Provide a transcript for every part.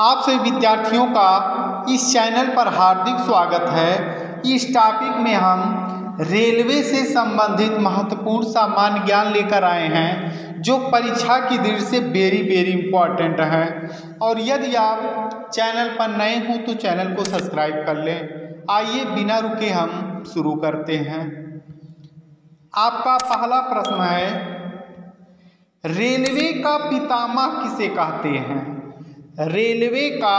आप सभी विद्यार्थियों का इस चैनल पर हार्दिक स्वागत है। इस टॉपिक में हम रेलवे से संबंधित महत्वपूर्ण सामान्य ज्ञान लेकर आए हैं जो परीक्षा की दृष्टि से वेरी इम्पॉर्टेंट है। और यदि आप चैनल पर नए हों तो चैनल को सब्सक्राइब कर लें। आइए बिना रुके हम शुरू करते हैं। आपका पहला प्रश्न है, रेलवे का पितामह किसे कहते हैं? रेलवे का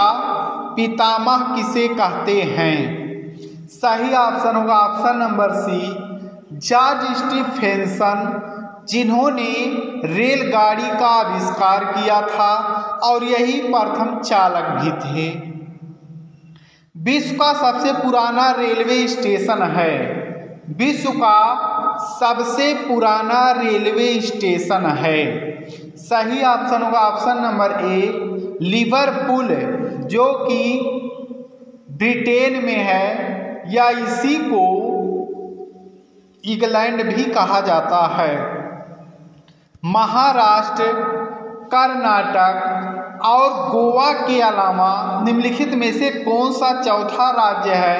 पितामह किसे कहते हैं? सही ऑप्शन होगा option number C, George Stephenson, जिन्होंने रेलगाड़ी का आविष्कार किया था और यही प्रथम चालक भी थे। विश्व का सबसे पुराना रेलवे स्टेशन है। विश्व का सबसे पुराना रेलवे स्टेशन है। सही ऑप्शन होगा ऑप्शन नंबर ए, लिवरपूल, जो कि ब्रिटेन में है, या इसी को इंग्लैंड भी कहा जाता है। महाराष्ट्र, कर्नाटक और गोवा के अलावा निम्नलिखित में से कौन सा चौथा राज्य है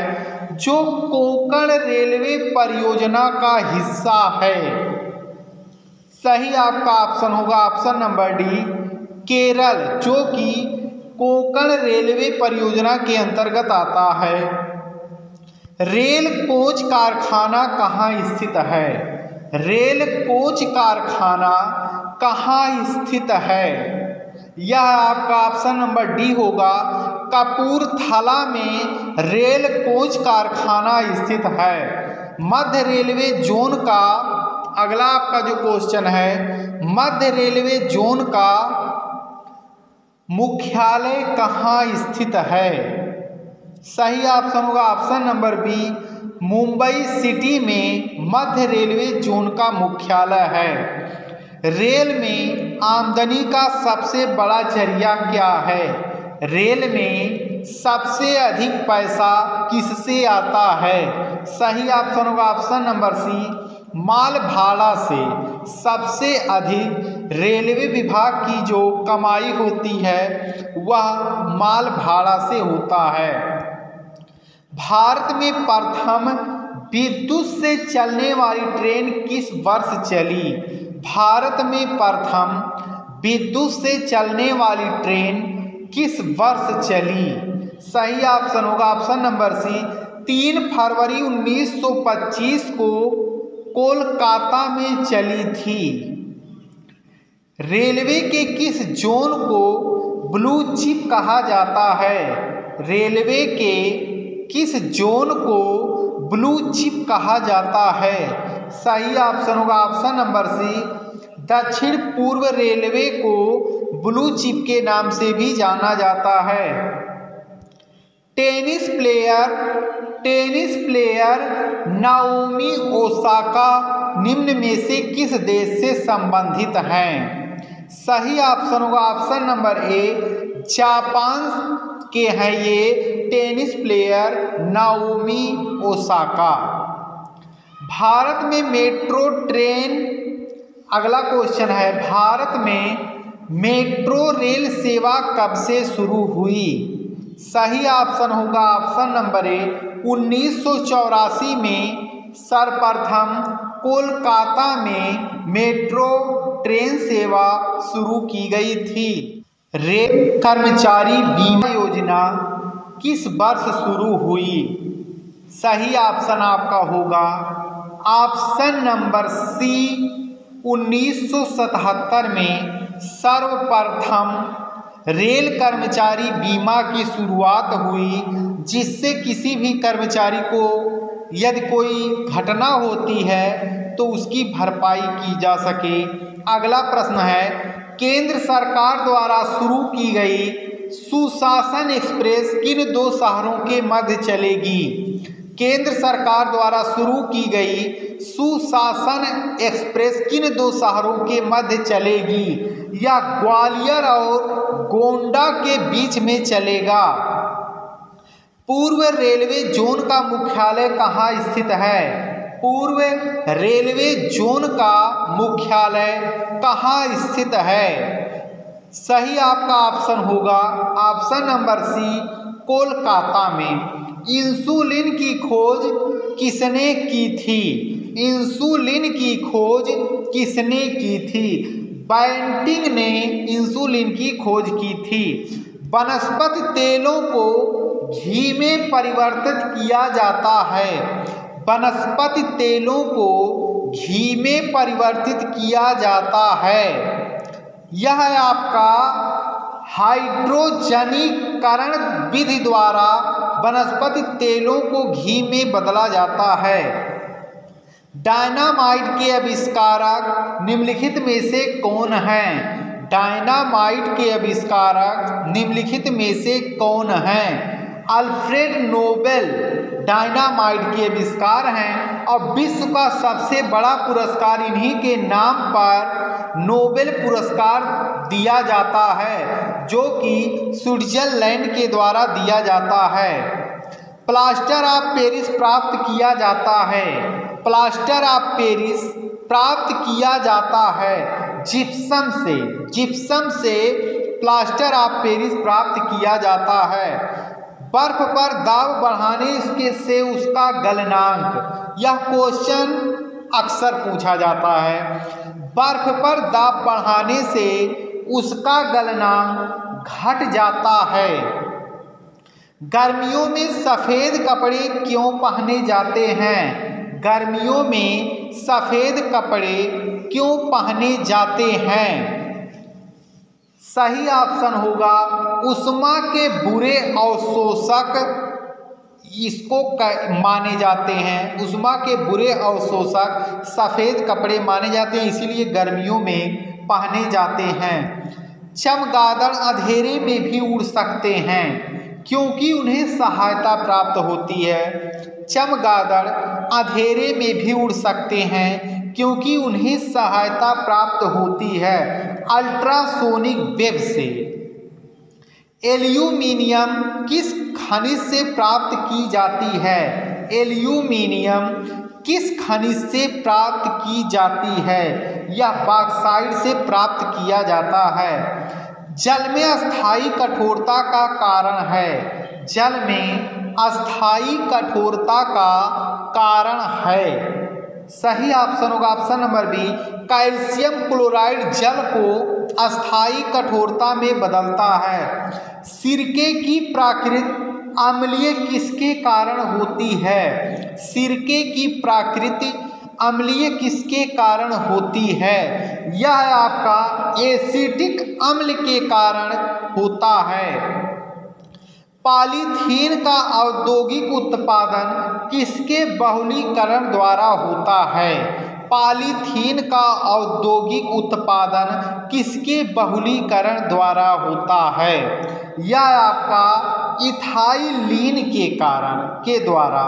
जो कोंकण रेलवे परियोजना का हिस्सा है? सही आपका ऑप्शन होगा ऑप्शन नंबर डी, केरल, जो कि कोंकण रेलवे परियोजना के अंतर्गत आता है। रेल कोच कारखाना कहाँ स्थित है? रेल कोच कारखाना कहाँ स्थित है? यह आपका ऑप्शन नंबर डी होगा, कपूरथला में रेल कोच कारखाना स्थित है। मध्य रेलवे जोन का अगला आपका जो क्वेश्चन है, मध्य रेलवे जोन का मुख्यालय कहाँ स्थित है? सही ऑप्शन होगा option number B, Mumbai city में मध्य रेलवे जोन का मुख्यालय है। रेल में आमदनी का सबसे बड़ा जरिया क्या है? रेल में सबसे अधिक पैसा किससे आता है? सही ऑप्शन होगा ऑप्शन नंबर सी, माल भाड़ा से सबसे अधिक रेलवे विभाग की जो कमाई होती है वह माल भाड़ा से होता है। भारत में प्रथम विद्युत से चलने वाली ट्रेन किस वर्ष चली? भारत में प्रथम विद्युत से चलने वाली ट्रेन किस वर्ष चली? सही ऑप्शन होगा ऑप्शन नंबर सी, 3 फरवरी 1925 को कोलकाता में चली थी। रेलवे के किस जोन को ब्लू चिप कहा जाता है? रेलवे के किस जोन को ब्लू चिप कहा जाता है? सही ऑप्शन होगा ऑप्शन नंबर सी, दक्षिण पूर्व रेलवे को ब्लू चिप के नाम से भी जाना जाता है। टेनिस प्लेयर नाओमी ओसाका निम्न में से किस देश से संबंधित हैं? सही ऑप्शन होगा ऑप्शन नंबर ए, जापान के हैं ये tennis player Naomi Osaka. Bharat में मेट्रो ट्रेन, अगला क्वेश्चन है, भारत में मेट्रो रेल सेवा कब से शुरू हुई? सही ऑप्शन होगा ऑप्शन नंबर ए, 1984 में सर्वप्रथम कोलकाता में मेट्रो ट्रेन सेवा शुरू की गई थी। रेल कर्मचारी बीमा योजना किस वर्ष शुरू हुई? सही ऑप्शन आपका होगा ऑप्शन नंबर सी, 1977 में सर्वप्रथम रेल कर्मचारी बीमा की शुरुआत हुई, जिससे किसी भी कर्मचारी को यदि कोई घटना होती है तो उसकी भरपाई की जा सके। अगला प्रश्न है, केंद्र सरकार द्वारा शुरू की गई सुशासन एक्सप्रेस किन दो शहरों के मध्य चलेगी? केंद्र सरकार द्वारा शुरू की गई सुशासन एक्सप्रेस किन दो शहरों के मध्य चलेगी? या ग्वालियर और गोंडा के बीच में चलेगा। पूर्व रेलवे जोन का मुख्यालय कहाँ स्थित है? पूर्व रेलवे जोन का मुख्यालय कहाँ स्थित है? सही आपका ऑप्शन होगा ऑप्शन नंबर सी कोलकाता में। इंसुलिन की खोज किसने की थी? इंसुलिन की खोज किसने की थी? बेंटिंग ने इंसुलिन की खोज की थी। वनस्पति तेलों को घी में परिवर्तित किया जाता है। वनस्पति तेलों को घी में परिवर्तित किया जाता है। यह आपका हाइड्रोजनीकरण विधि द्वारा वनस्पति तेलों को घी में बदला जाता है। डायनामाइट के आविष्कारक निम्नलिखित में से कौन हैं? डायनामाइट के आविष्कारक निम्नलिखित में से कौन हैं? अल्फ्रेड नोबेल डायनामाइट के आविष्कार हैं और विश्व का सबसे बड़ा पुरस्कार इन्हीं के नाम पर नोबेल पुरस्कार दिया जाता है, जो कि स्विट्जरलैंड के द्वारा दिया जाता है। प्लास्टर ऑफ पेरिस प्राप्त किया जाता है। प्लास्टर ऑफ पेरिस प्राप्त किया जाता है जिप्सम से। जिप्सम से प्लास्टर ऑफ पेरिस प्राप्त किया जाता है। बर्फ पर दाब बढ़ाने से उसका गलनांक, यह क्वेश्चन अक्सर पूछा जाता है। बर्फ पर दाब बढ़ाने से उसका गलनांक घट जाता है। गर्मियों में सफ़ेद कपड़े क्यों पहने जाते हैं? गर्मियों में सफ़ेद कपड़े क्यों पहने जाते हैं? सही ऑप्शन होगा उष्मा के बुरे अवशोषक इसको माने जाते हैं। उष्मा के बुरे अवशोषक सफ़ेद कपड़े माने जाते हैं, इसीलिए गर्मियों में पहने जाते हैं। चमगादड़ अंधेरे में भी उड़ सकते हैं क्योंकि उन्हें सहायता प्राप्त होती है। चमगादड़ अंधेरे में भी उड़ सकते हैं क्योंकि उन्हें सहायता प्राप्त होती है अल्ट्रासोनिक वेव से। एल्यूमिनियम किस खनिज से प्राप्त की जाती है? एल्यूमिनियम किस खनिज से प्राप्त की जाती है? यह बॉक्साइट से प्राप्त किया जाता है। जल में अस्थायी कठोरता का कारण है। जल में अस्थायी कठोरता का कारण है। सही ऑप्शन होगा option number B calcium chloride जल को अस्थायी कठोरता में बदलता है। सिरके की प्राकृतिक अम्लीय किसके कारण होती है? सिरके की प्राकृतिक अम्लीय किसके कारण होती है? यह आपका एसिटिक अम्ल के कारण होता है। पॉलीथीन का औद्योगिक उत्पादन किसके बहुलीकरण द्वारा होता है? पॉलीथीन का औद्योगिक उत्पादन किसके बहुलीकरण द्वारा होता है? यह आपका इथाइलीन के द्वारा।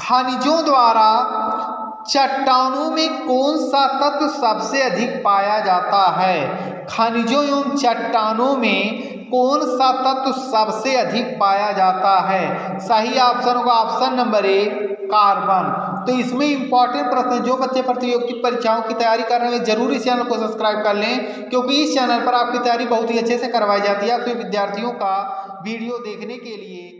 खनिजों द्वारा चट्टानों में कौन सा तत्व सबसे अधिक पाया जाता है? खनिजों एवं चट्टानों में कौन सा तत्व सबसे अधिक पाया जाता है? सही ऑप्शन होगा ऑप्शन नंबर ए कार्बन। तो इसमें इंपॉर्टेंट प्रश्न जो बच्चे प्रतियोगिता परीक्षाओं की तैयारी कर रहे हैं जरूर इस चैनल को सब्सक्राइब कर लें, क्योंकि इस चैनल पर आपकी तैयारी बहुत ही अच्छे से करवाई जाती है। आपके विद्यार्थियों का वीडियो देखने के लिए